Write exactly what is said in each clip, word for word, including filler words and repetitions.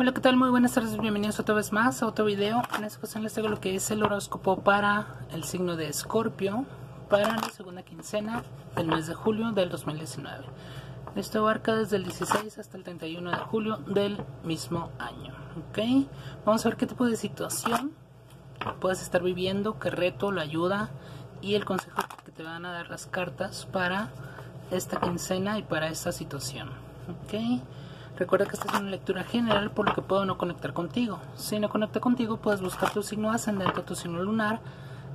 Hola, ¿qué tal? Muy buenas tardes, bienvenidos otra vez más a otro video. En esta ocasión les traigo lo que es el horóscopo para el signo de Escorpio para la segunda quincena del mes de julio del dos mil diecinueve. Esto abarca desde el dieciséis hasta el treinta y uno de julio del mismo año. ¿Okay? Vamos a ver qué tipo de situación puedes estar viviendo, qué reto, la ayuda y el consejo que te van a dar las cartas para esta quincena y para esta situación. ¿Okay? Recuerda que esta es una lectura general, por lo que puedo no conectar contigo. Si no conecta contigo, puedes buscar tu signo ascendente o tu signo lunar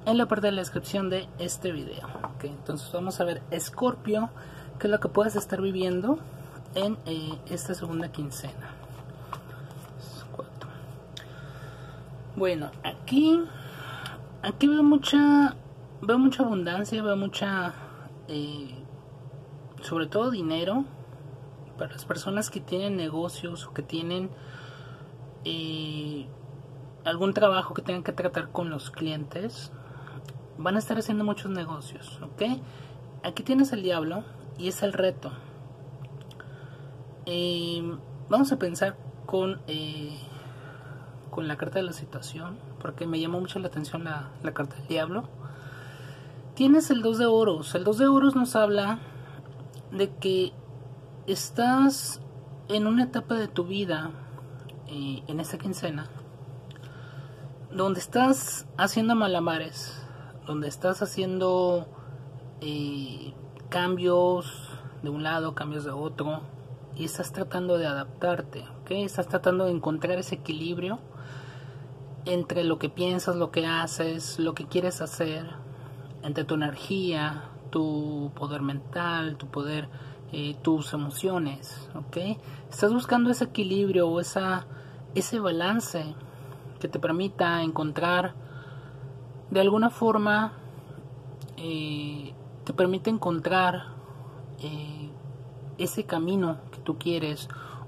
en la parte de la descripción de este video. Okay, entonces vamos a ver, Escorpio, qué es lo que puedes estar viviendo en eh, esta segunda quincena. Bueno, aquí, aquí veo mucha, veo mucha abundancia, veo mucha, eh, sobre todo dinero. Para las personas que tienen negocios o que tienen eh, algún trabajo que tengan que tratar con los clientes, van a estar haciendo muchos negocios, ¿ok? Aquí tienes el diablo y es el reto. Eh, vamos a pensar con, eh, con la carta de la situación, porque me llamó mucho la atención la, la carta del diablo. Tienes el dos de oros. El dos de oros nos habla de que estás en una etapa de tu vida, eh, en esta quincena, donde estás haciendo malabares, donde estás haciendo eh, cambios de un lado, cambios de otro, y estás tratando de adaptarte, ¿okay? Estás tratando de encontrar ese equilibrio entre lo que piensas, lo que haces, lo que quieres hacer, entre tu energía, tu poder mental, tu poder... Eh, tus emociones, ¿ok? Estás buscando ese equilibrio o esa, ese balance que te permita encontrar, de alguna forma, eh, te permite encontrar eh, ese camino que tú quieres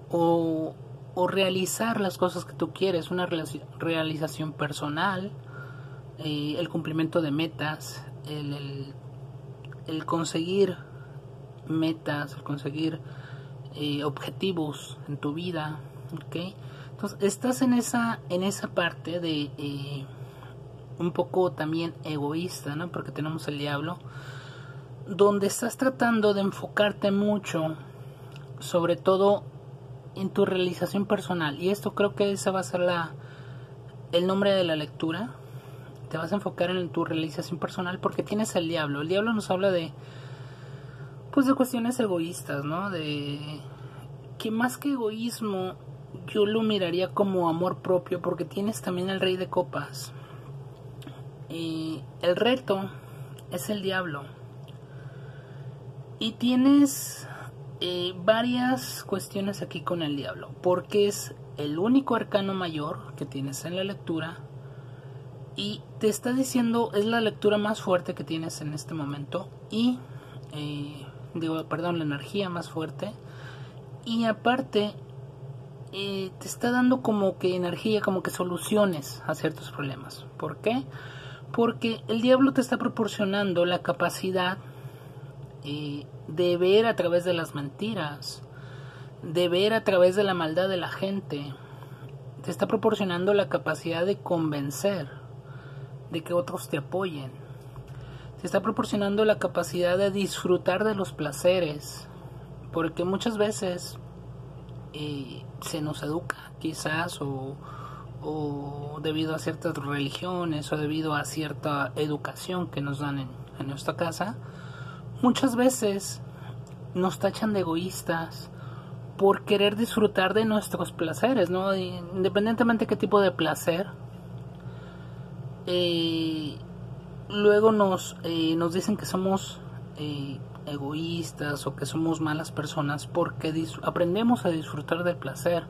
o, o realizar las cosas que tú quieres, una realización personal, eh, el cumplimiento de metas, el, el, el conseguir metas, conseguir eh, objetivos en tu vida, ¿ok? Entonces estás en esa en esa parte de eh, un poco también egoísta, ¿no? Porque tenemos el diablo, donde estás tratando de enfocarte mucho, sobre todo en tu realización personal. Y esto creo que esa va a ser la el nombre de la lectura. Te vas a enfocar en tu realización personal porque tienes el diablo. El diablo nos habla de Pues de cuestiones egoístas, ¿no? De que más que egoísmo yo lo miraría como amor propio, porque tienes también el rey de copas. Y el reto es el diablo. Y tienes eh, varias cuestiones aquí con el diablo, porque es el único arcano mayor que tienes en la lectura. Y te está diciendo, es la lectura más fuerte que tienes en este momento. Y... Eh, digo, perdón, la energía más fuerte, y aparte eh, te está dando como que energía, como que soluciones a ciertos problemas. ¿Por qué? Porque el diablo te está proporcionando la capacidad eh, de ver a través de las mentiras, de ver a través de la maldad de la gente, te está proporcionando la capacidad de convencer, de que otros te apoyen, te está proporcionando la capacidad de disfrutar de los placeres, porque muchas veces eh, se nos educa quizás o, o debido a ciertas religiones o debido a cierta educación que nos dan en, en nuestra casa, muchas veces nos tachan de egoístas por querer disfrutar de nuestros placeres, ¿no? Independientemente de qué tipo de placer, eh, luego nos, eh, nos dicen que somos eh, egoístas o que somos malas personas porque aprendemos a disfrutar del placer,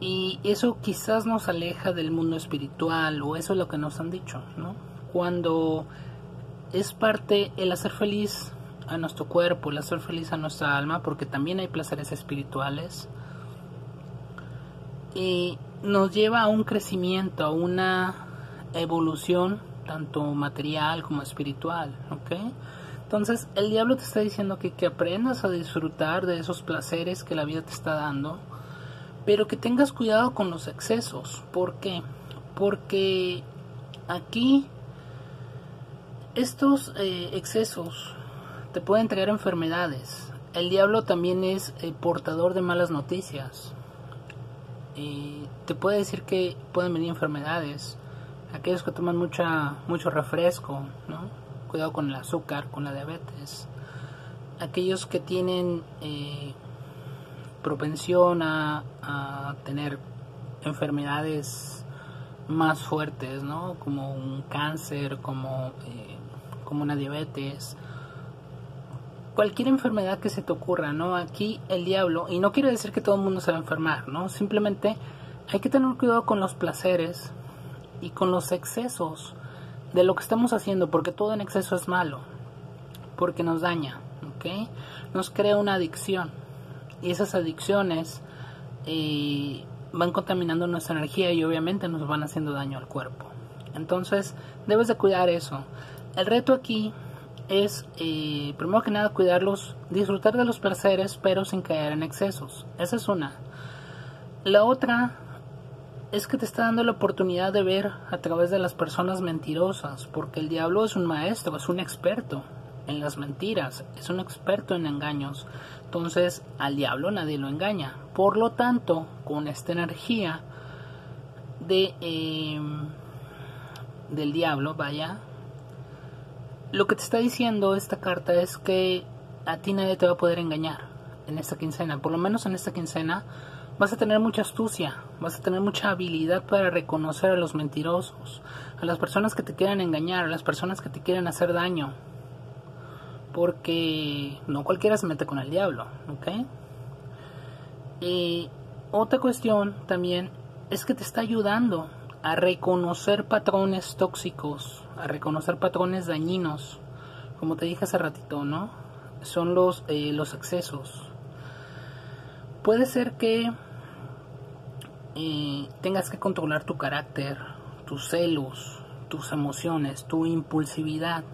y eso quizás nos aleja del mundo espiritual, o eso es lo que nos han dicho, ¿no? Cuando es parte el hacer feliz a nuestro cuerpo, el hacer feliz a nuestra alma, porque también hay placeres espirituales, y nos lleva a un crecimiento, a una evolución tanto material como espiritual, ¿ok? Entonces el diablo te está diciendo que, que aprendas a disfrutar de esos placeres que la vida te está dando, pero que tengas cuidado con los excesos. ¿Por qué? Porque aquí estos eh, excesos te pueden traer enfermedades. El diablo también es eh, portador de malas noticias. Eh, te puede decir que pueden venir enfermedades. Aquellos que toman mucha, mucho refresco, ¿no? Cuidado con el azúcar, con la diabetes. Aquellos que tienen eh, propensión a, a tener enfermedades más fuertes, ¿no? Como un cáncer, como, eh, como una diabetes. Cualquier enfermedad que se te ocurra, ¿no? Aquí el diablo, y no quiere decir que todo el mundo se va a enfermar, ¿no? Simplemente hay que tener cuidado con los placeres y con los excesos de lo que estamos haciendo, porque todo en exceso es malo, porque nos daña, ¿ok? Nos crea una adicción, y esas adicciones eh, van contaminando nuestra energía y obviamente nos van haciendo daño al cuerpo. Entonces debes de cuidar eso. El reto aquí es eh, primero que nada cuidarlos, disfrutar de los placeres pero sin caer en excesos. Esa es una. La otra es que te está dando la oportunidad de ver a través de las personas mentirosas, porque el diablo es un maestro, es un experto en las mentiras, es un experto en engaños. Entonces al diablo nadie lo engaña. Por lo tanto, con esta energía de eh, del diablo, vaya, lo que te está diciendo esta carta es que a ti nadie te va a poder engañar en esta quincena. Por lo menos en esta quincena vas a tener mucha astucia, vas a tener mucha habilidad para reconocer a los mentirosos, a las personas que te quieren engañar, a las personas que te quieren hacer daño, porque no cualquiera se mete con el diablo, ¿ok? Y otra cuestión también es que te está ayudando a reconocer patrones tóxicos, a reconocer patrones dañinos, como te dije hace ratito, ¿no? Son los, eh, los excesos. Puede ser que Eh, tengas que controlar tu carácter, tus celos, tus emociones, tu impulsividad,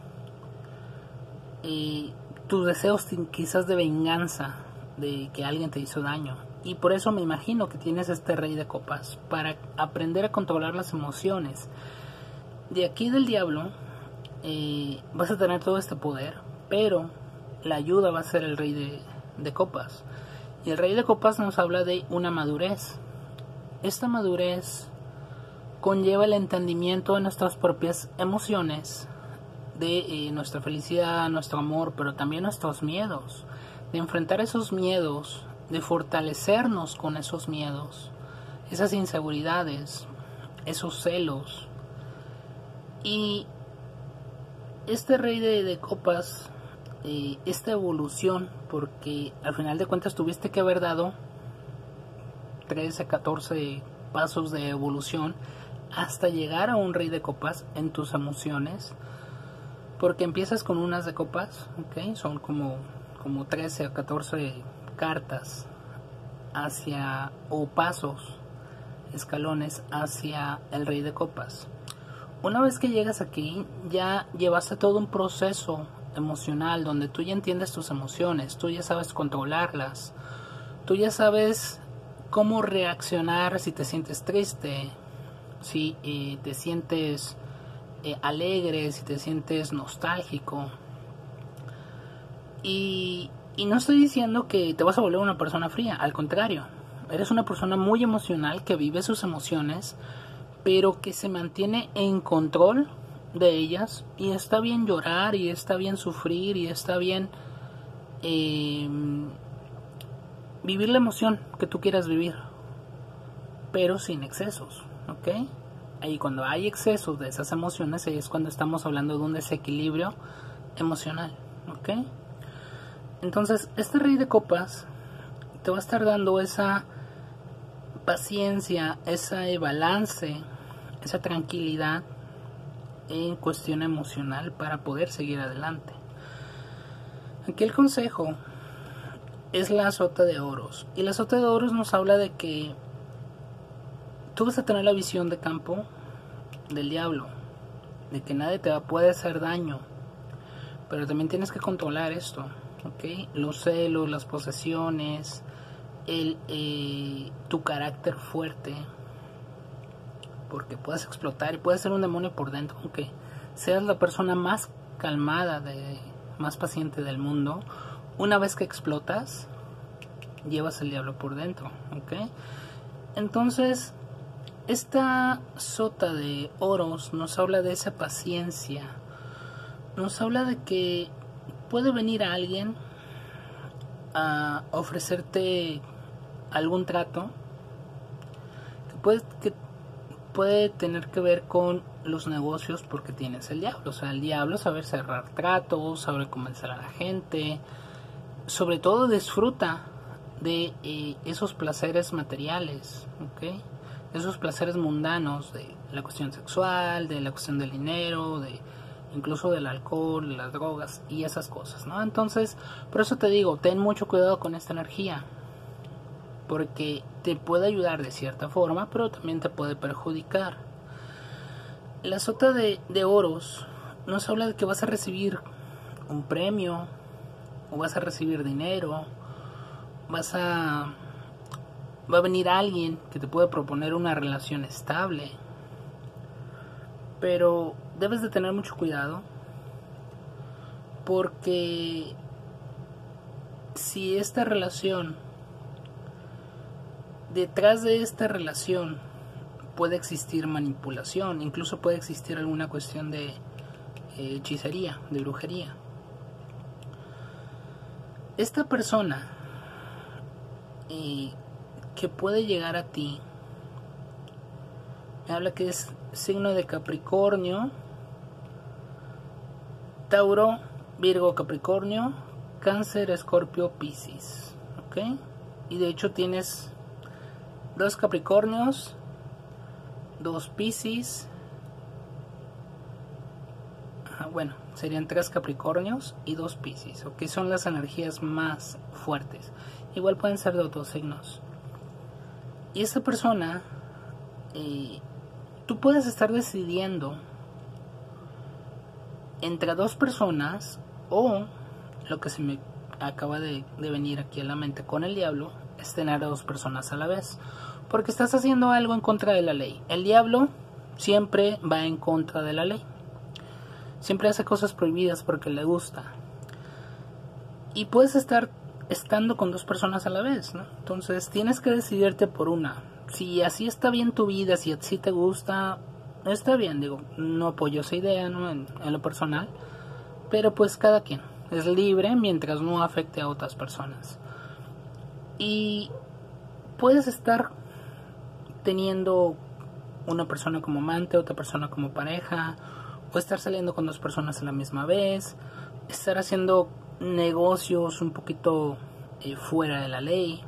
eh, tus deseos quizás de venganza, de que alguien te hizo daño. Y por eso me imagino que tienes este rey de copas, para aprender a controlar las emociones. De aquí del diablo eh, vas a tener todo este poder, pero la ayuda va a ser el rey de, de copas. Y el rey de copas nos habla de una madurez. Esta madurez conlleva el entendimiento de nuestras propias emociones, de eh, nuestra felicidad, nuestro amor, pero también nuestros miedos, de enfrentar esos miedos, de fortalecernos con esos miedos, esas inseguridades, esos celos. Y este rey de, de copas, eh, esta evolución, porque al final de cuentas tuviste que haber dado trece a catorce pasos de evolución hasta llegar a un rey de copas en tus emociones, porque empiezas con unas de copas, ¿okay? Son como, como trece a catorce cartas hacia, o pasos, escalones hacia el rey de copas. Una vez que llegas aquí ya llevaste todo un proceso emocional donde tú ya entiendes tus emociones, tú ya sabes controlarlas, tú ya sabes cómo reaccionar si te sientes triste, si eh, te sientes eh, alegre, si te sientes nostálgico. Y, y no estoy diciendo que te vas a volver una persona fría, al contrario. Eres una persona muy emocional que vive sus emociones, pero que se mantiene en control de ellas. Y está bien llorar, y está bien sufrir, y está bien Eh, vivir la emoción que tú quieras vivir, pero sin excesos, ¿ok? Ahí cuando hay excesos de esas emociones, ahí es cuando estamos hablando de un desequilibrio emocional, ¿ok? Entonces, este rey de copas te va a estar dando esa paciencia, ese balance, esa tranquilidad en cuestión emocional para poder seguir adelante. Aquí el consejo es la sota de oros, y la sota de oros nos habla de que tú vas a tener la visión de campo del diablo, de que nadie te va, puede hacer daño, pero también tienes que controlar esto, ¿ok? Los celos, las posesiones, el, eh, tu carácter fuerte, porque puedes explotar y puedes ser un demonio por dentro, aunque seas la persona más calmada, de, más paciente del mundo. Una vez que explotas, llevas el diablo por dentro, ¿ok? Entonces, esta sota de oros nos habla de esa paciencia, nos habla de que puede venir a alguien a ofrecerte algún trato que puede, que puede tener que ver con los negocios, porque tienes el diablo. O sea, el diablo sabe cerrar tratos, sabe convencer a la gente, sobre todo disfruta de eh, esos placeres materiales, ¿ok? Esos placeres mundanos, de la cuestión sexual, de la cuestión del dinero, de incluso del alcohol, de las drogas y esas cosas, ¿no? Entonces, por eso te digo, ten mucho cuidado con esta energía, porque te puede ayudar de cierta forma, pero también te puede perjudicar. La sota de, de oros nos habla de que vas a recibir un premio, o vas a recibir dinero, vas a... va a venir alguien que te puede proponer una relación estable, pero debes de tener mucho cuidado, porque si esta relación, detrás de esta relación puede existir manipulación, incluso puede existir alguna cuestión de eh, hechicería, de brujería. Esta persona eh, que puede llegar a ti, me habla que es signo de Capricornio, Tauro, Virgo, Capricornio, Cáncer, Escorpio, Piscis, ¿ok? Y de hecho tienes dos Capricornios, dos Piscis, bueno, serían tres Capricornios y dos Piscis, ¿ok? Son las energías más fuertes, igual pueden ser de otros signos. Y esta persona, eh, tú puedes estar decidiendo entre dos personas, o lo que se me acaba de, de venir aquí a la mente con el diablo, es tener a dos personas a la vez, porque estás haciendo algo en contra de la ley. El diablo siempre va en contra de la ley, siempre hace cosas prohibidas porque le gusta, y puedes estar estando con dos personas a la vez, ¿no? Entonces tienes que decidirte por una. Si así está bien tu vida, si así te gusta, está bien. Digo, no apoyo esa idea, ¿no? en, en lo personal, pero pues cada quien es libre mientras no afecte a otras personas. Y puedes estar teniendo una persona como amante, otra persona como pareja, o estar saliendo con dos personas a la misma vez, estar haciendo negocios un poquito eh, fuera de la ley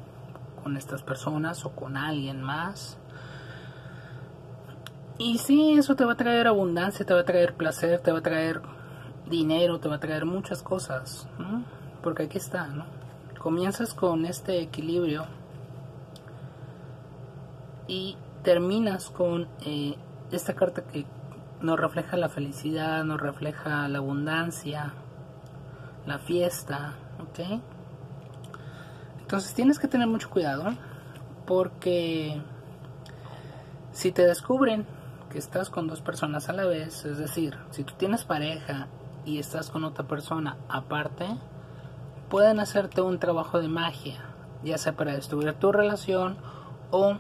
con estas personas o con alguien más. Y sí, eso te va a traer abundancia, te va a traer placer, te va a traer dinero, te va a traer muchas cosas, ¿no? Porque aquí está, ¿no? Comienzas con este equilibrio y terminas con eh, esta carta que nos refleja la felicidad, nos refleja la abundancia, la fiesta, ¿ok? Entonces tienes que tener mucho cuidado, porque si te descubren que estás con dos personas a la vez, es decir, si tú tienes pareja y estás con otra persona aparte, pueden hacerte un trabajo de magia, ya sea para destruir tu relación o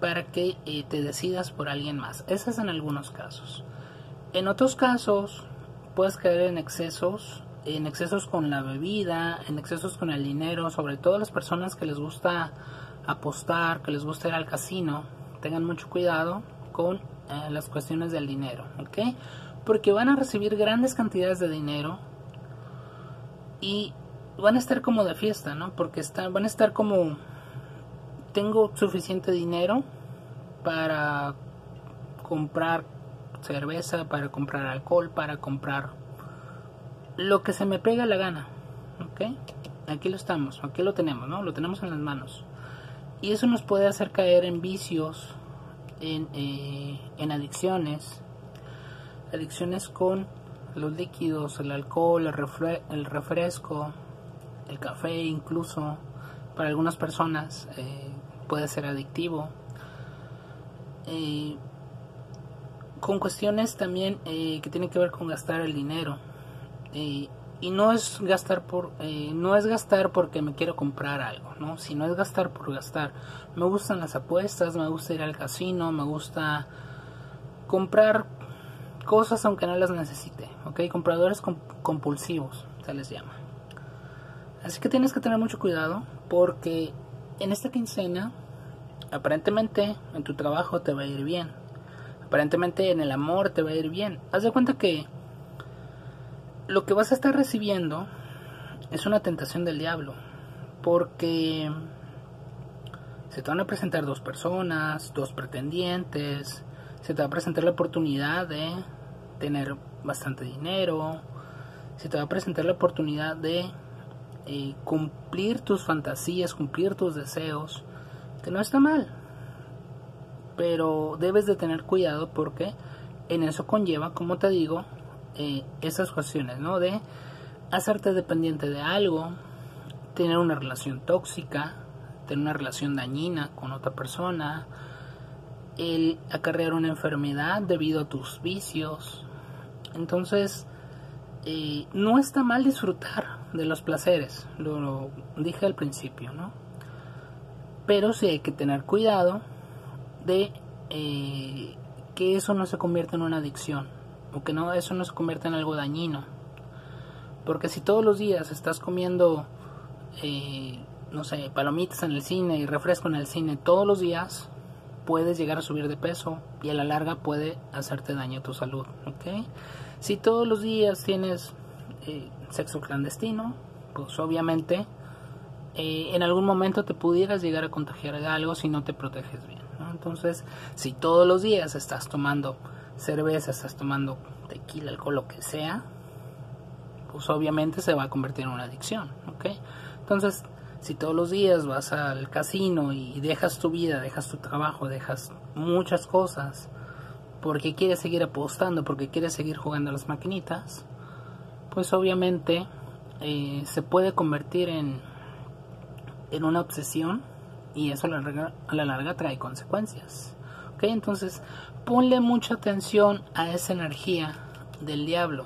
para que eh, te decidas por alguien más. Eso es en algunos casos. En otros casos, puedes caer en excesos, en excesos con la bebida, en excesos con el dinero, sobre todo las personas que les gusta apostar, que les gusta ir al casino, tengan mucho cuidado con eh, las cuestiones del dinero, ¿ok? Porque van a recibir grandes cantidades de dinero y van a estar como de fiesta, ¿no? Porque están, van a estar como, tengo suficiente dinero para comprar cerveza, para comprar alcohol, para comprar lo que se me pega la gana, ¿ok? Aquí lo estamos, aquí lo tenemos, ¿no? Lo tenemos en las manos. Y eso nos puede hacer caer en vicios, en, eh, en adicciones, adicciones con los líquidos, el alcohol, el, refre el refresco, el café incluso. para algunas personas eh, puede ser adictivo. Eh, con cuestiones también eh, que tienen que ver con gastar el dinero. Eh, y no es gastar por eh, no es gastar porque me quiero comprar algo, ¿no? Sino es gastar por gastar. Me gustan las apuestas, me gusta ir al casino, me gusta comprar cosas aunque no las necesite, ¿ok? Compradores compulsivos, se les llama. Así que tienes que tener mucho cuidado porque en esta quincena, aparentemente en tu trabajo te va a ir bien. Aparentemente en el amor te va a ir bien. Haz de cuenta que lo que vas a estar recibiendo es una tentación del diablo, porque se te van a presentar dos personas, dos pretendientes, se te va a presentar la oportunidad de tener bastante dinero, se te va a presentar la oportunidad de eh, cumplir tus fantasías, cumplir tus deseos, que no está mal, pero debes de tener cuidado porque en eso conlleva, como te digo, Eh, esas cuestiones, ¿no? De hacerte dependiente de algo, tener una relación tóxica, tener una relación dañina con otra persona, el acarrear una enfermedad debido a tus vicios. Entonces, eh, no está mal disfrutar de los placeres, lo, lo dije al principio, ¿no? Pero sí hay que tener cuidado de eh, que eso no se convierta en una adicción. Porque no, eso no se convierte en algo dañino. Porque si todos los días estás comiendo, eh, no sé, palomitas en el cine y refresco en el cine todos los días, puedes llegar a subir de peso y a la larga puede hacerte daño a tu salud, ¿ok? Si todos los días tienes eh, sexo clandestino, pues obviamente eh, en algún momento te pudieras llegar a contagiar de algo si no te proteges bien, ¿no? Entonces, si todos los días estás tomando cerveza, estás tomando tequila, alcohol, lo que sea, pues obviamente se va a convertir en una adicción, ¿ok? Entonces, si todos los días vas al casino y dejas tu vida, dejas tu trabajo, dejas muchas cosas, porque quieres seguir apostando, porque quieres seguir jugando a las maquinitas, pues obviamente eh, se puede convertir en, en una obsesión y eso a la larga, a la larga trae consecuencias, ¿ok? Entonces, ponle mucha atención a esa energía del diablo,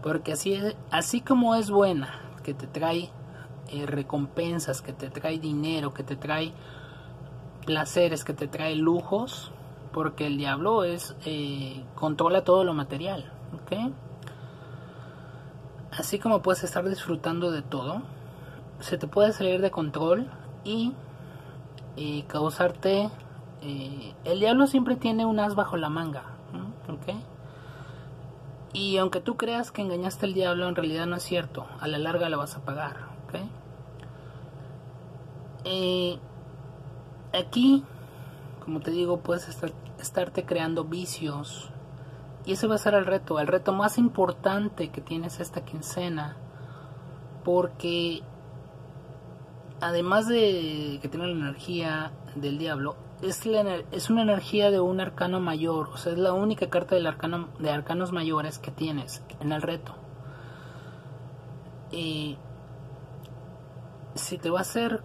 porque así, es, así como es buena, que te trae eh, recompensas, que te trae dinero, que te trae placeres, que te trae lujos, porque el diablo es eh, controla todo lo material, ¿ok? Así como puedes estar disfrutando de todo, se te puede salir de control y, y causarte... Eh, el diablo siempre tiene un as bajo la manga, ¿okay? Y aunque tú creas que engañaste al diablo, en realidad no es cierto. A la larga la vas a pagar, ¿okay? eh, Aquí, como te digo, puedes estar, estarte creando vicios. Y ese va a ser el reto, el reto más importante que tienes esta quincena. Porque además de que tiene la energía del diablo, Es, la, es una energía de un arcano mayor, o sea, es la única carta del arcano, de arcanos mayores que tienes en el reto. Y si te va a ser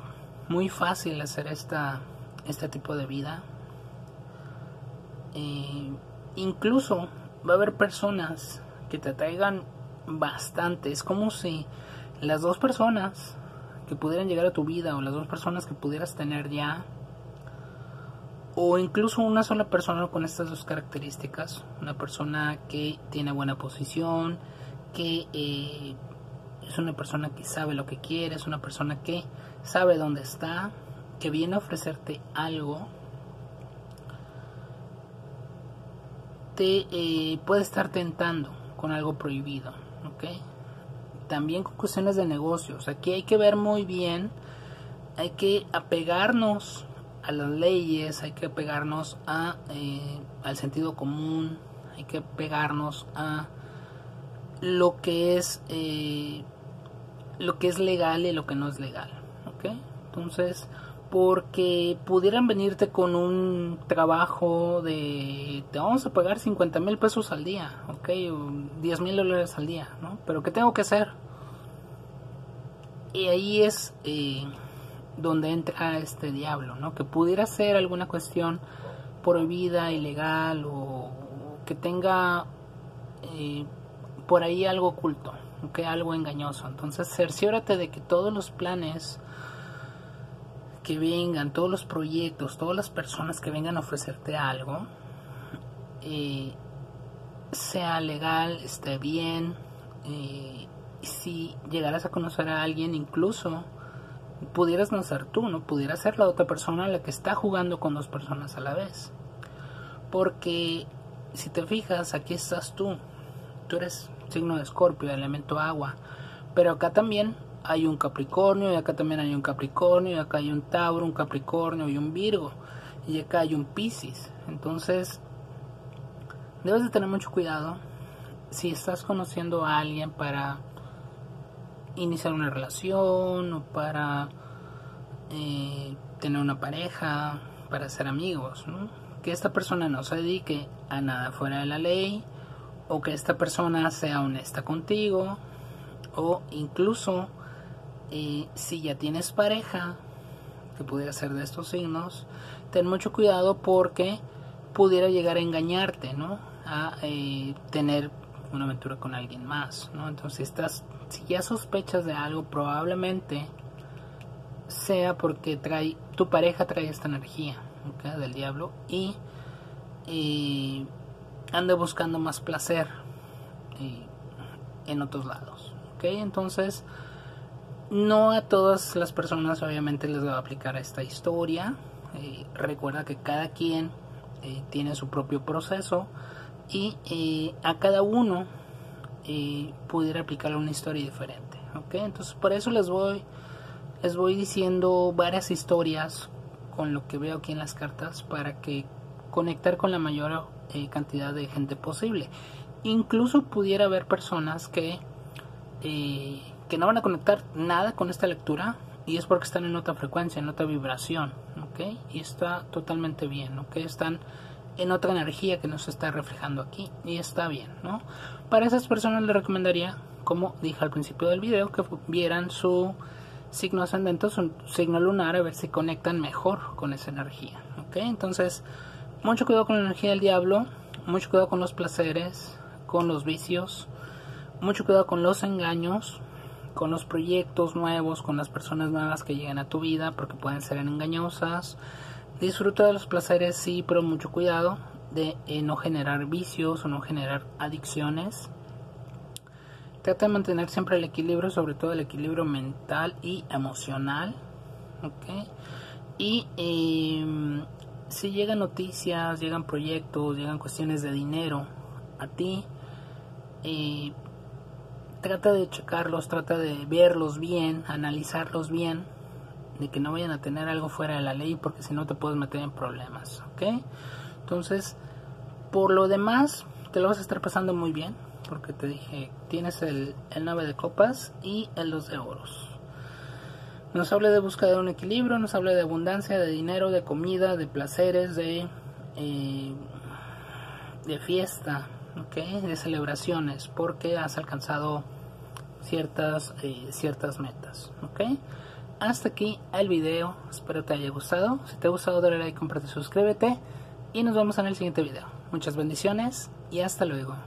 muy fácil hacer esta, este tipo de vida, eh, incluso va a haber personas que te atraigan bastante. Es como si las dos personas que pudieran llegar a tu vida o las dos personas que pudieras tener ya, o incluso una sola persona con estas dos características, una persona que tiene buena posición, que eh, es una persona que sabe lo que quiere, es una persona que sabe dónde está, que viene a ofrecerte algo, te eh, puede estar tentando con algo prohibido, ¿okay? También con cuestiones de negocios. Aquí hay que ver muy bien, hay que apegarnos a las leyes, hay que pegarnos a, eh, al sentido común, hay que pegarnos a lo que es eh, lo que es legal y lo que no es legal, ¿okay? Entonces, porque pudieran venirte con un trabajo de te vamos a pagar cincuenta mil pesos al día, ¿ok? O diez mil dólares al día, ¿no? Pero ¿qué tengo que hacer? Y ahí es eh, donde entra este diablo, ¿no? Que pudiera ser alguna cuestión prohibida, ilegal, o que tenga eh, por ahí algo oculto, ¿okay? Algo engañoso. Entonces cerciórate de que todos los planes que vengan, todos los proyectos, todas las personas que vengan a ofrecerte algo, eh, sea legal, esté bien. Eh, si llegaras a conocer a alguien, incluso pudieras no ser tú, no pudiera ser la otra persona la que está jugando con dos personas a la vez, porque si te fijas, aquí estás tú, tú eres signo de Escorpio, elemento agua, pero acá también hay un Capricornio, y acá también hay un Capricornio, y acá hay un Tauro, un Capricornio y un Virgo, y acá hay un Piscis. Entonces debes de tener mucho cuidado si estás conociendo a alguien para iniciar una relación, o para eh, tener una pareja, para ser amigos, ¿no? Que esta persona no se dedique a nada fuera de la ley, o que esta persona sea honesta contigo, o incluso eh, si ya tienes pareja, que pudiera ser de estos signos, ten mucho cuidado porque pudiera llegar a engañarte, ¿no? A eh, tener una aventura con alguien más, ¿no? Entonces estás... si ya sospechas de algo, probablemente sea porque trae, tu pareja trae esta energía, ¿okay? Del diablo, y, y anda buscando más placer y, en otros lados, ¿okay? Entonces no a todas las personas obviamente les va a aplicar esta historia. Eh, recuerda que cada quien eh, tiene su propio proceso, y eh, a cada uno y pudiera aplicar una historia diferente, ¿ok? Entonces por eso les voy les voy diciendo varias historias con lo que veo aquí en las cartas, para que conectar con la mayor eh, cantidad de gente posible. Incluso pudiera haber personas que eh, que no van a conectar nada con esta lectura, y es porque están en otra frecuencia, en otra vibración, ¿ok? Y está totalmente bien, ¿ok? Están en otra energía que nos está reflejando aquí, y está bien, ¿no? Para esas personas les recomendaría, como dije al principio del video, que vieran su signo ascendente, su signo lunar, a ver si conectan mejor con esa energía, ¿ok? Entonces, mucho cuidado con la energía del diablo, mucho cuidado con los placeres, con los vicios, mucho cuidado con los engaños, con los proyectos nuevos, con las personas nuevas que llegan a tu vida, porque pueden ser engañosas. Disfruta de los placeres, sí, pero mucho cuidado de eh, no generar vicios o no generar adicciones. Trata de mantener siempre el equilibrio, sobre todo el equilibrio mental y emocional, ¿okay? Y eh, si llegan noticias, llegan proyectos, llegan cuestiones de dinero a ti, eh, trata de checarlos, trata de verlos bien, analizarlos bien, de que no vayan a tener algo fuera de la ley, porque si no te puedes meter en problemas, ¿ok? Entonces, por lo demás, te lo vas a estar pasando muy bien, porque te dije, tienes el, el nueve de copas y el dos de oros. Nos habla de buscar un equilibrio, nos habla de abundancia, de dinero, de comida, de placeres, de, eh, de fiesta, ¿ok? De celebraciones, porque has alcanzado ciertas, eh, ciertas metas, ¿ok? Hasta aquí el video, espero te haya gustado. Si te ha gustado, dale like, comparte, suscríbete, y nos vemos en el siguiente video. Muchas bendiciones y hasta luego.